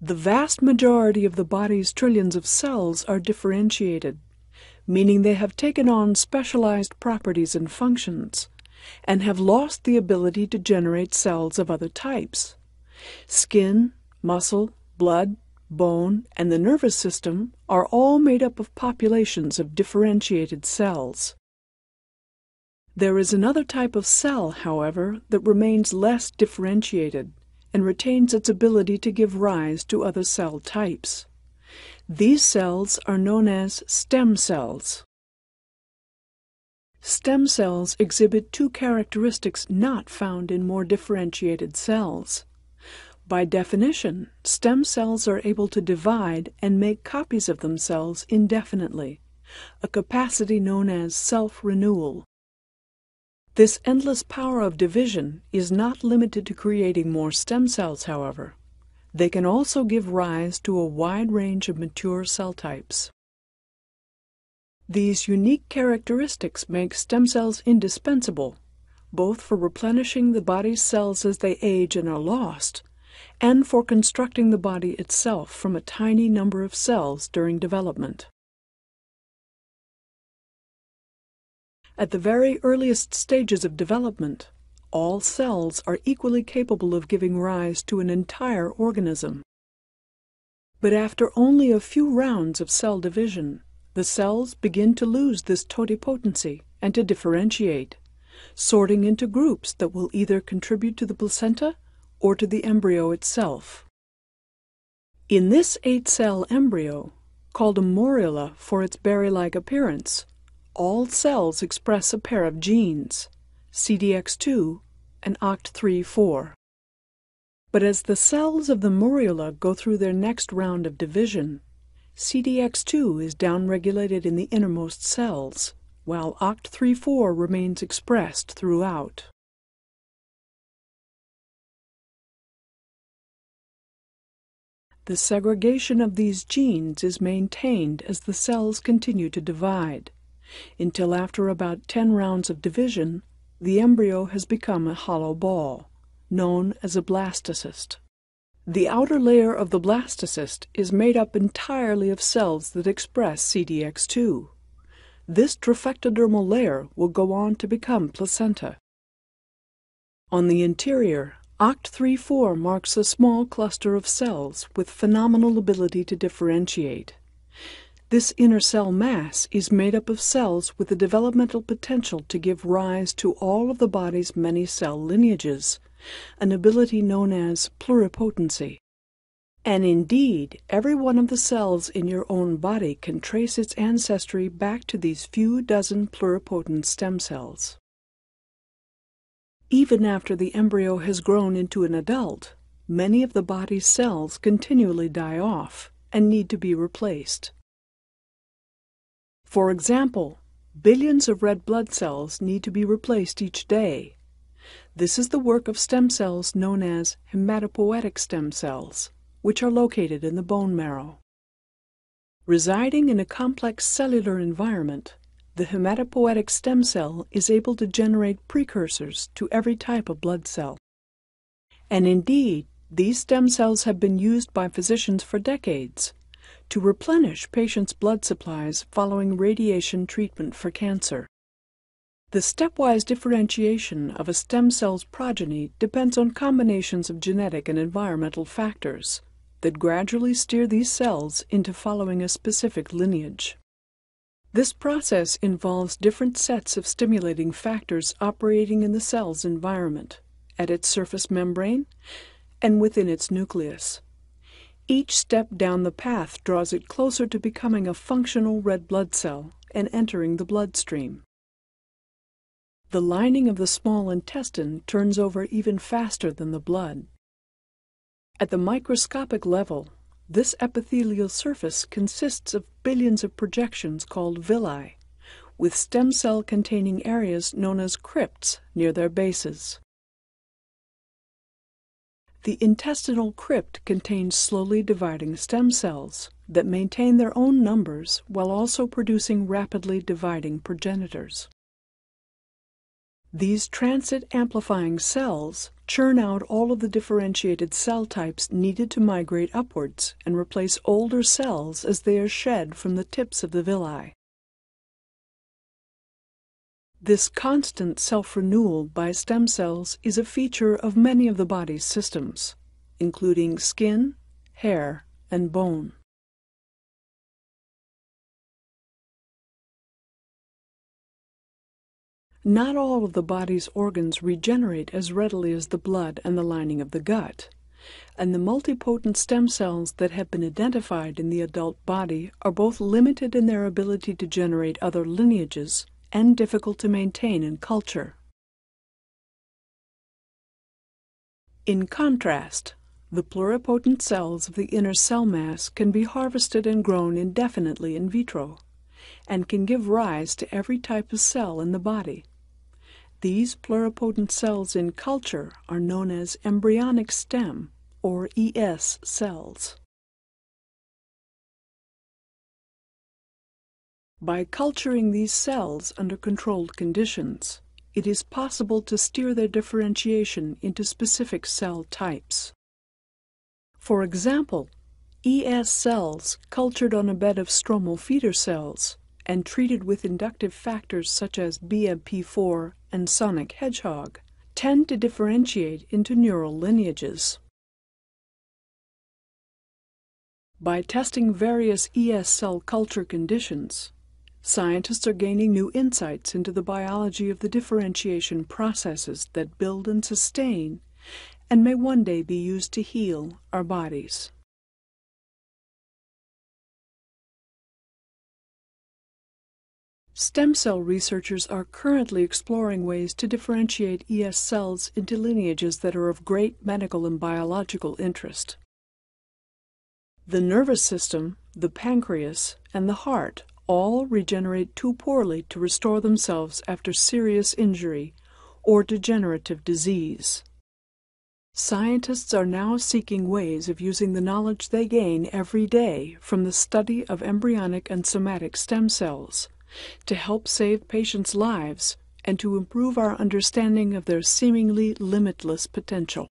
The vast majority of the body's trillions of cells are differentiated, meaning they have taken on specialized properties and functions, and have lost the ability to generate cells of other types. Skin, muscle, blood, bone, and the nervous system are all made up of populations of differentiated cells. There is another type of cell, however, that remains less differentiated and retains its ability to give rise to other cell types. These cells are known as stem cells. Stem cells exhibit two characteristics not found in more differentiated cells. By definition, stem cells are able to divide and make copies of themselves indefinitely, a capacity known as self-renewal. This endless power of division is not limited to creating more stem cells, however. They can also give rise to a wide range of mature cell types. These unique characteristics make stem cells indispensable, both for replenishing the body's cells as they age and are lost, and for constructing the body itself from a tiny number of cells during development. At the very earliest stages of development, all cells are equally capable of giving rise to an entire organism. But after only a few rounds of cell division, the cells begin to lose this totipotency and to differentiate, sorting into groups that will either contribute to the placenta or to the embryo itself. In this 8-cell embryo, called a morula for its berry-like appearance, all cells express a pair of genes, CDX2 and OCT3-4. But as the cells of the morula go through their next round of division, CDX2 is downregulated in the innermost cells, while OCT3-4 remains expressed throughout. The segregation of these genes is maintained as the cells continue to divide, until after about 10 rounds of division, the embryo has become a hollow ball, known as a blastocyst. The outer layer of the blastocyst is made up entirely of cells that express CDX2. This trophectodermal layer will go on to become placenta. On the interior, OCT3-4 marks a small cluster of cells with phenomenal ability to differentiate. This inner cell mass is made up of cells with the developmental potential to give rise to all of the body's many cell lineages, an ability known as pluripotency. And indeed, every one of the cells in your own body can trace its ancestry back to these few dozen pluripotent stem cells. Even after the embryo has grown into an adult, many of the body's cells continually die off and need to be replaced. For example, billions of red blood cells need to be replaced each day. This is the work of stem cells known as hematopoietic stem cells, which are located in the bone marrow. Residing in a complex cellular environment, the hematopoietic stem cell is able to generate precursors to every type of blood cell. And indeed, these stem cells have been used by physicians for decades to replenish patients' blood supplies following radiation treatment for cancer. The stepwise differentiation of a stem cell's progeny depends on combinations of genetic and environmental factors that gradually steer these cells into following a specific lineage. This process involves different sets of stimulating factors operating in the cell's environment, at its surface membrane, and within its nucleus. Each step down the path draws it closer to becoming a functional red blood cell and entering the bloodstream. The lining of the small intestine turns over even faster than the blood. At the microscopic level, this epithelial surface consists of billions of projections called villi, with stem cell-containing areas known as crypts near their bases. The intestinal crypt contains slowly dividing stem cells that maintain their own numbers while also producing rapidly dividing progenitors. These transit-amplifying cells churn out all of the differentiated cell types needed to migrate upwards and replace older cells as they are shed from the tips of the villi. This constant self-renewal by stem cells is a feature of many of the body's systems, including skin, hair, and bone. Not all of the body's organs regenerate as readily as the blood and the lining of the gut, and the multipotent stem cells that have been identified in the adult body are both limited in their ability to generate other lineages and difficult to maintain in culture. In contrast, the pluripotent cells of the inner cell mass can be harvested and grown indefinitely in vitro, and can give rise to every type of cell in the body. These pluripotent cells in culture are known as embryonic stem, or ES cells. By culturing these cells under controlled conditions, it is possible to steer their differentiation into specific cell types. For example, ES cells cultured on a bed of stromal feeder cells and treated with inductive factors such as BMP4 and sonic hedgehog tend to differentiate into neural lineages. By testing various ES cell culture conditions, scientists are gaining new insights into the biology of the differentiation processes that build and sustain, and may one day be used to heal our bodies. Stem cell researchers are currently exploring ways to differentiate ES cells into lineages that are of great medical and biological interest. The nervous system, the pancreas, and the heart all regenerate too poorly to restore themselves after serious injury or degenerative disease. Scientists are now seeking ways of using the knowledge they gain every day from the study of embryonic and somatic stem cells to help save patients' lives and to improve our understanding of their seemingly limitless potential.